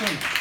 Awesome.